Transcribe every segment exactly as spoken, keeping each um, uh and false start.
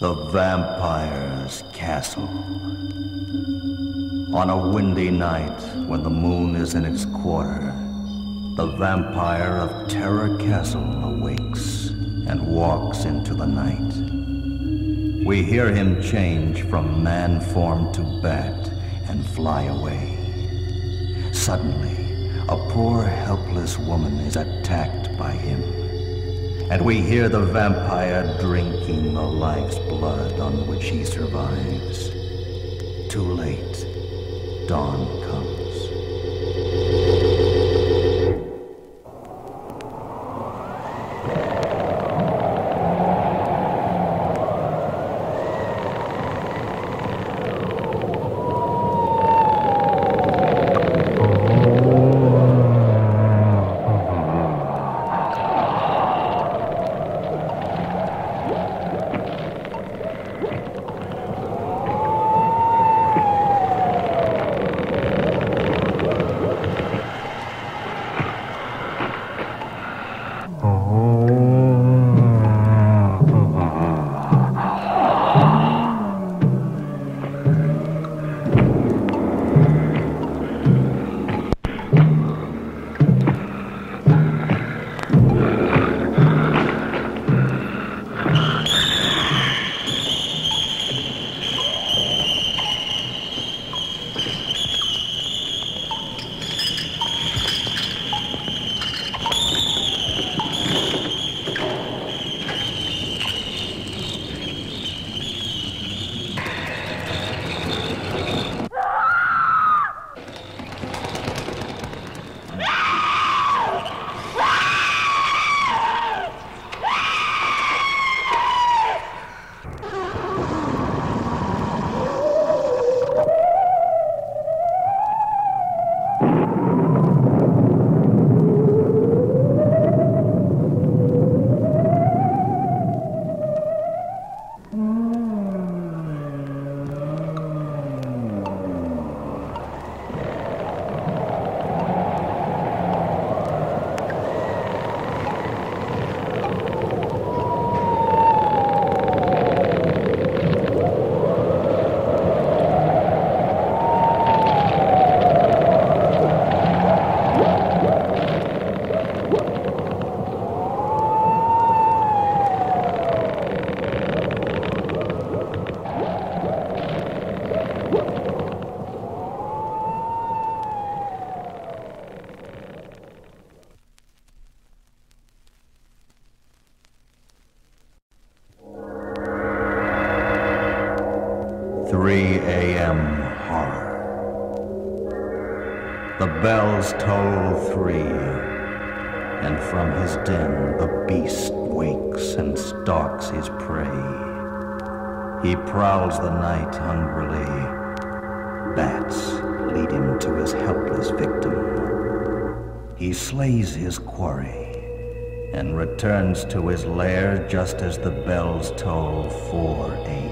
The Vampire's Castle. On a windy night when the moon is in its quarter, the Vampire of Terror Castle awakes and walks into the night. We hear him change from man form to bat and fly away. Suddenly, a poor helpless woman is attacked by him. And we hear the vampire drinking the life's blood on which he survives. Too late, dawn comes. three A M horror. The bells toll three, and from his den the beast wakes and stalks his prey. He prowls the night hungrily. Bats lead him to his helpless victim. He slays his quarry and returns to his lair just as the bells toll four A M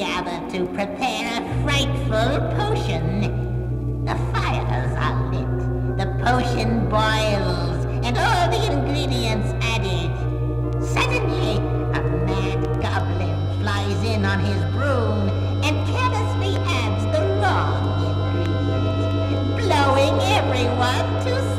gather to prepare a frightful potion. The fires are lit, the potion boils, and all the ingredients added. Suddenly, a mad goblin flies in on his broom and carelessly adds the wrong ingredient, blowing everyone to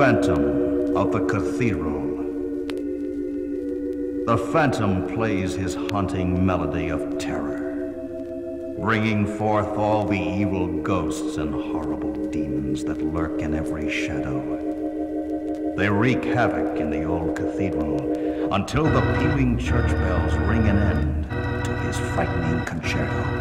Phantom of the Cathedral. The phantom plays his haunting melody of terror, bringing forth all the evil ghosts and horrible demons that lurk in every shadow. They wreak havoc in the old cathedral until the pealing church bells ring an end to his frightening concerto.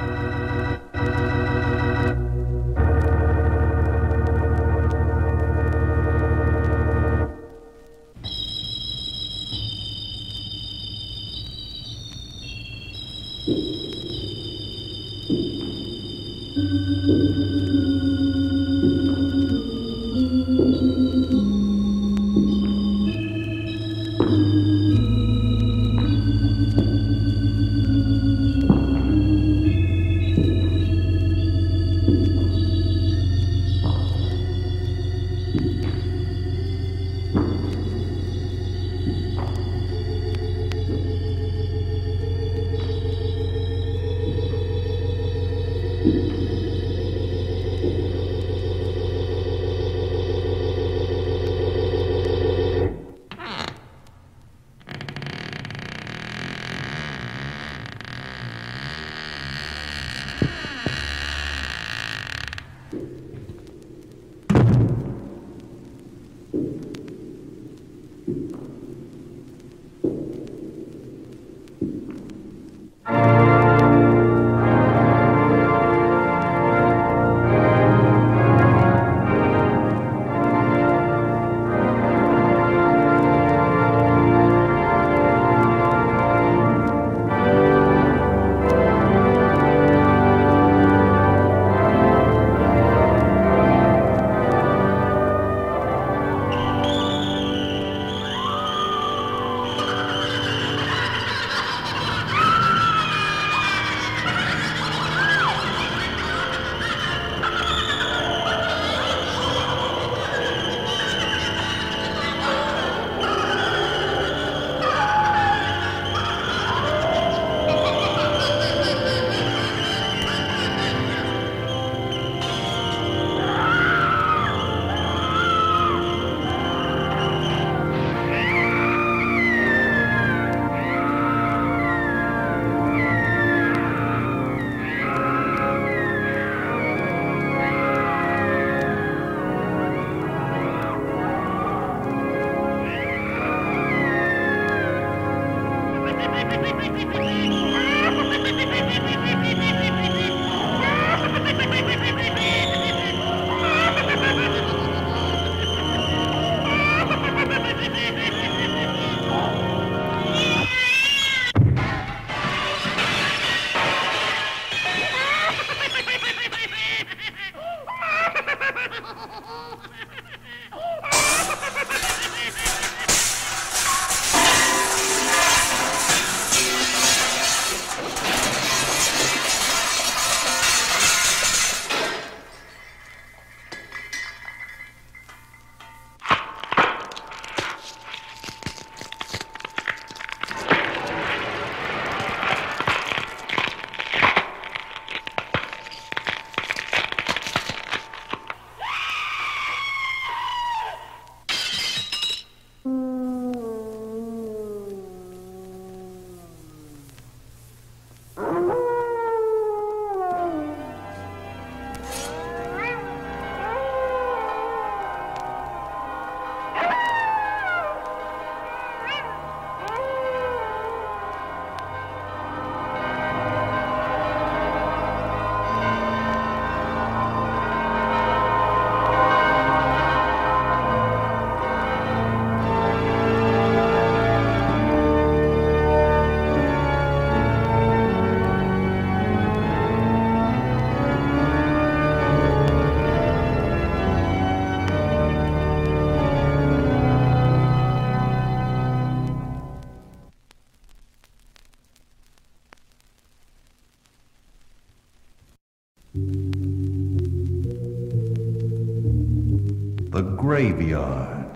The graveyard.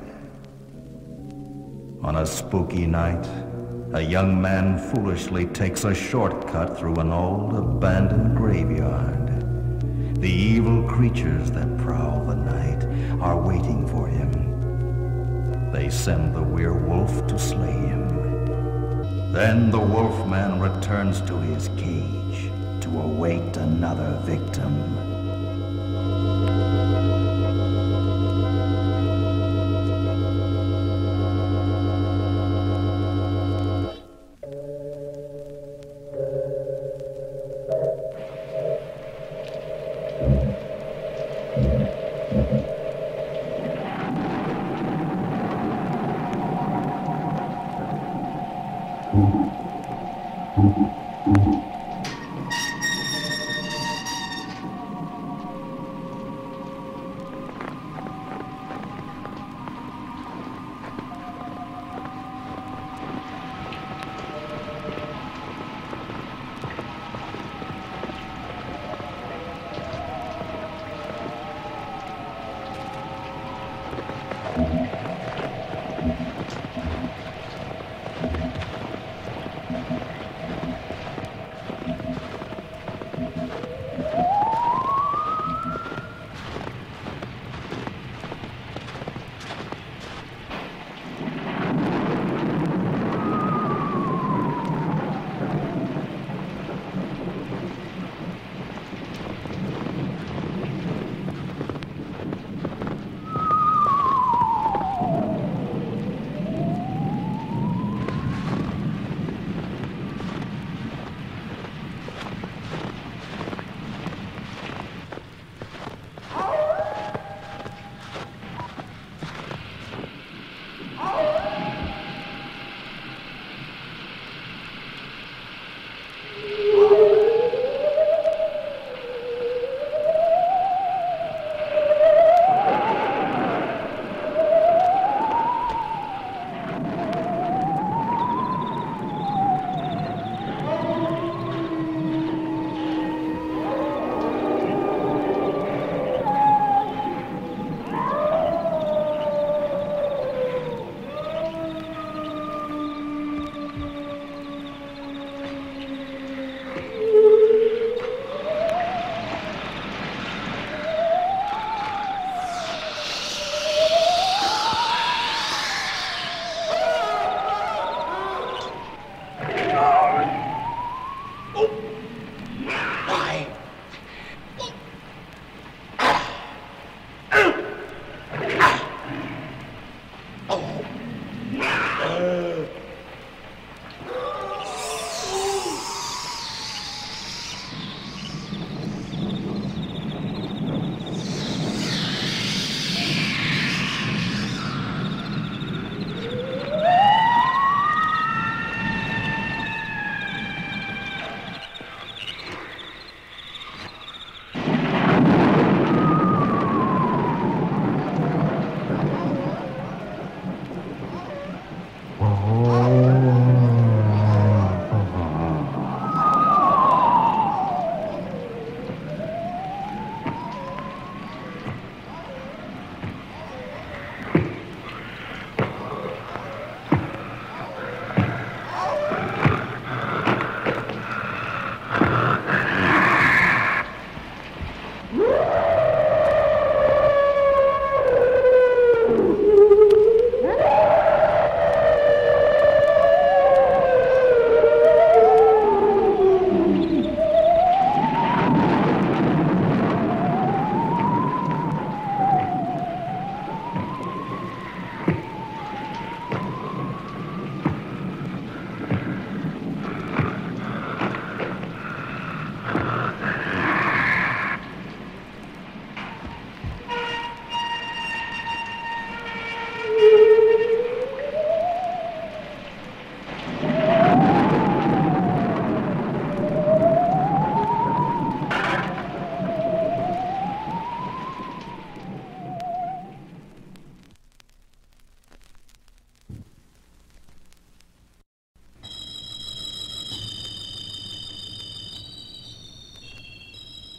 On a spooky night, a young man foolishly takes a shortcut through an old abandoned graveyard. The evil creatures that prowl the night are waiting for him. They send the werewolf to slay him. Then the wolfman returns to his cage to await another victim. Mm-hmm. Mm-hmm.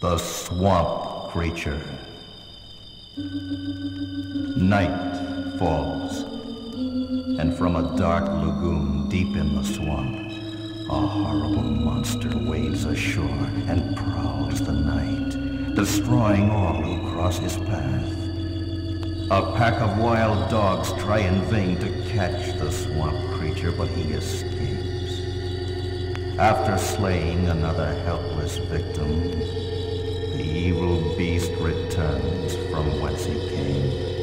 The swamp creature. Night falls, and from a dark lagoon deep in the swamp, a horrible monster waves ashore and prowls the night, destroying all who cross his path. A pack of wild dogs try in vain to catch the swamp creature, but he escapes. After slaying another helpless victim, the evil beast returns from whence he came.